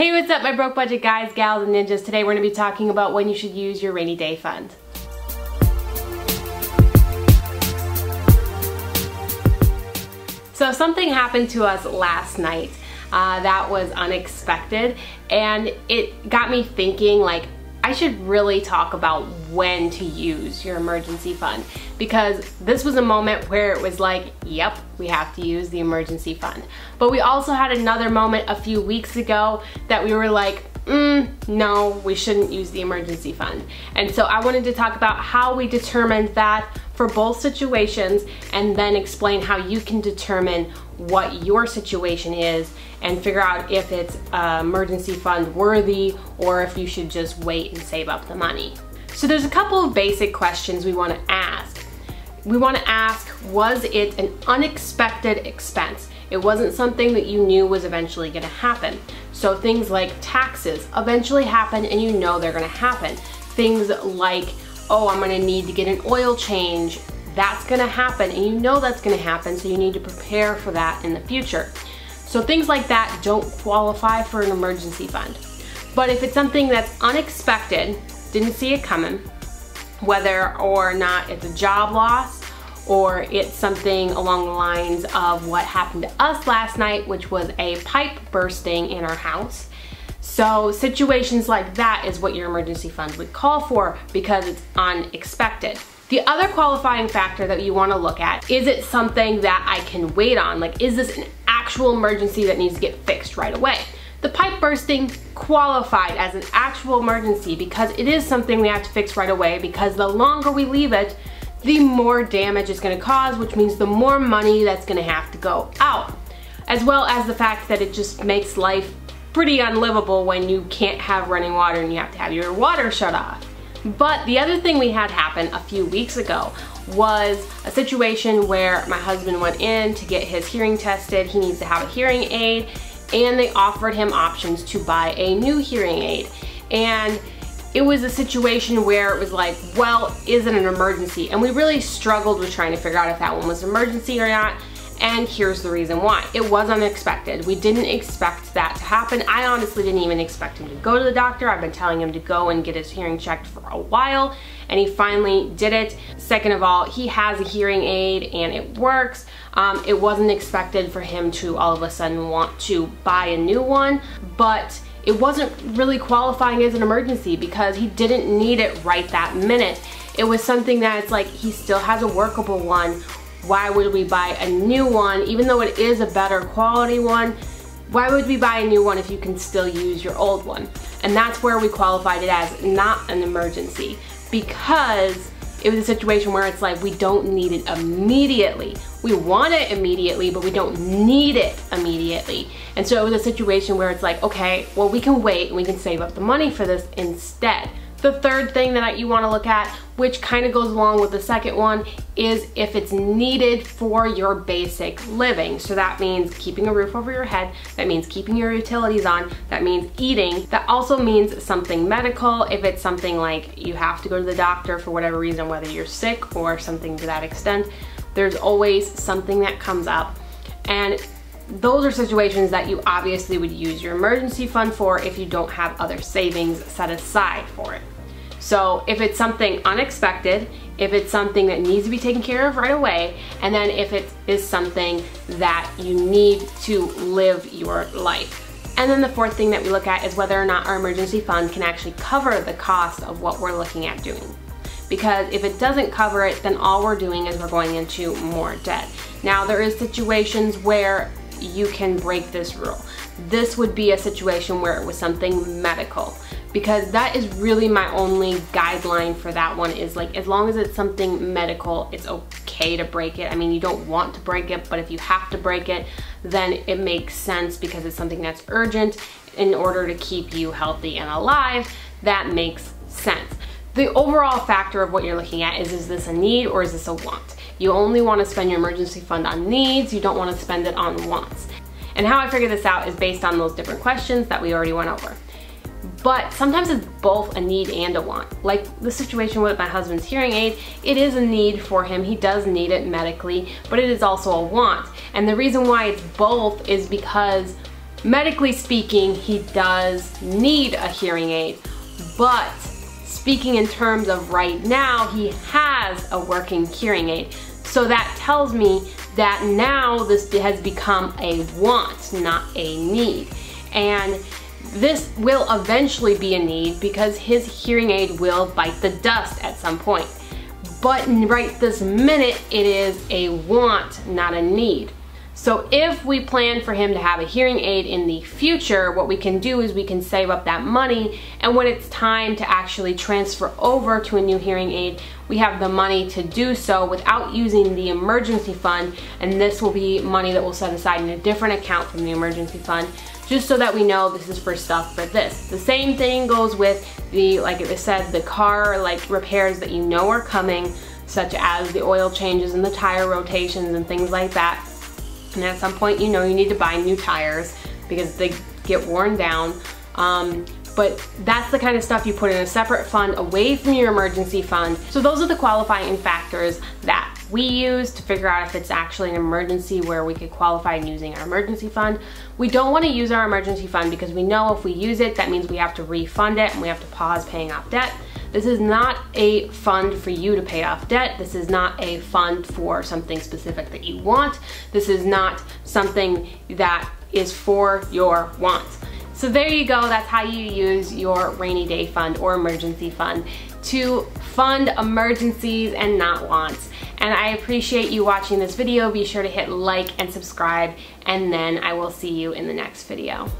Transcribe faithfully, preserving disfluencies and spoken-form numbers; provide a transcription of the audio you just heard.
Hey, what's up my Broke Budget guys, gals, and ninjas? Today we're going to be talking about when you should use your rainy day fund. So something happened to us last night uh, that was unexpected, and it got me thinking, like, I should really talk about when to use your emergency fund, because this was a moment where it was like, yep, we have to use the emergency fund. But we also had another moment a few weeks ago that we were like, mm, no, we shouldn't use the emergency fund. And so I wanted to talk about how we determined that for both situations, and then explain how you can determine what your situation is and figure out if it's uh, emergency fund worthy or if you should just wait and save up the money. So there's a couple of basic questions we want to ask. We want to ask, was it an unexpected expense? It wasn't something that you knew was eventually going to happen. So things like taxes eventually happen and you know they're going to happen. Things like, oh, I'm going to need to get an oil change. That's going to happen, and you know that's going to happen, so you need to prepare for that in the future. So things like that don't qualify for an emergency fund. But if it's something that's unexpected, didn't see it coming, whether or not it's a job loss or it's something along the lines of what happened to us last night, which was a pipe bursting in our house. So situations like that is what your emergency fund would call for, because it's unexpected. The other qualifying factor that you want to look at, is it something that I can wait on? Like, is this an actual emergency that needs to get fixed right away? The pipe bursting qualified as an actual emergency because it is something we have to fix right away, because the longer we leave it, the more damage it's going to cause, which means the more money that's going to have to go out. As well as the fact that it just makes life pretty unlivable when you can't have running water and you have to have your water shut off. But the other thing we had happen a few weeks ago was a situation where my husband went in to get his hearing tested. He needs to have a hearing aid, and they offered him options to buy a new hearing aid. And it was a situation where it was like, well, is it an emergency? And we really struggled with trying to figure out if that one was an emergency or not. And here's the reason why. It was unexpected. We didn't expect that to happen. I honestly didn't even expect him to go to the doctor. I've been telling him to go and get his hearing checked for a while, and he finally did it. Second of all, he has a hearing aid and it works. Um, it wasn't expected for him to all of a sudden want to buy a new one, but it wasn't really qualifying as an emergency because he didn't need it right that minute. It was something that it's like, he still has a workable one. Why would we buy a new one? Even though it is a better quality one, why would we buy a new one if you can still use your old one? And that's where we qualified it as not an emergency, because it was a situation where it's like, we don't need it immediately. We want it immediately, but we don't need it immediately. And so it was a situation where it's like, okay, well, we can wait and we can save up the money for this instead. The third thing that you want to look at, which kind of goes along with the second one, is if it's needed for your basic living. So that means keeping a roof over your head, that means keeping your utilities on, that means eating, that also means something medical. If it's something like you have to go to the doctor for whatever reason, whether you're sick or something to that extent, there's always something that comes up. And those are situations that you obviously would use your emergency fund for if you don't have other savings set aside for it. So if it's something unexpected, if it's something that needs to be taken care of right away, and then if it is something that you need to live your life. And then the fourth thing that we look at is whether or not our emergency fund can actually cover the cost of what we're looking at doing. Because if it doesn't cover it, then all we're doing is we're going into more debt. Now, there is situations where you can break this rule. This would be a situation where it was something medical, because that is really my only guideline for that one, is like, as long as it's something medical, it's okay to break it. I mean, you don't want to break it, but if you have to break it, then it makes sense, because it's something that's urgent in order to keep you healthy and alive. That makes sense. The overall factor of what you're looking at is, is this a need or is this a want? You only want to spend your emergency fund on needs. You don't want to spend it on wants. And how I figure this out is based on those different questions that we already went over. But sometimes it's both a need and a want. Like the situation with my husband's hearing aid, it is a need for him. He does need it medically, but it is also a want. And the reason why it's both is because Medically speaking, he does need a hearing aid, but speaking in terms of right now, he has a working hearing aid. So that tells me that now this has become a want, not a need. And this will eventually be a need because his hearing aid will bite the dust at some point. But right this minute, it is a want, not a need. So if we plan for him to have a hearing aid in the future, what we can do is we can save up that money, and when it's time to actually transfer over to a new hearing aid, we have the money to do so without using the emergency fund, and this will be money that we'll set aside in a different account from the emergency fund, just so that we know this is for stuff for this. The same thing goes with the, like it said, the car like repairs that you know are coming, such as the oil changes and the tire rotations and things like that. And at some point, you know, you need to buy new tires because they get worn down. Um, but that's the kind of stuff you put in a separate fund away from your emergency fund. So those are the qualifying factors that we use to figure out if it's actually an emergency where we could qualify using our emergency fund. We don't want to use our emergency fund because we know if we use it, that means we have to refund it and we have to pause paying off debt. This is not a fund for you to pay off debt. This is not a fund for something specific that you want. This is not something that is for your wants. So there you go, that's how you use your rainy day fund or emergency fund to fund emergencies and not wants. And I appreciate you watching this video. Be sure to hit like and subscribe, and then I will see you in the next video.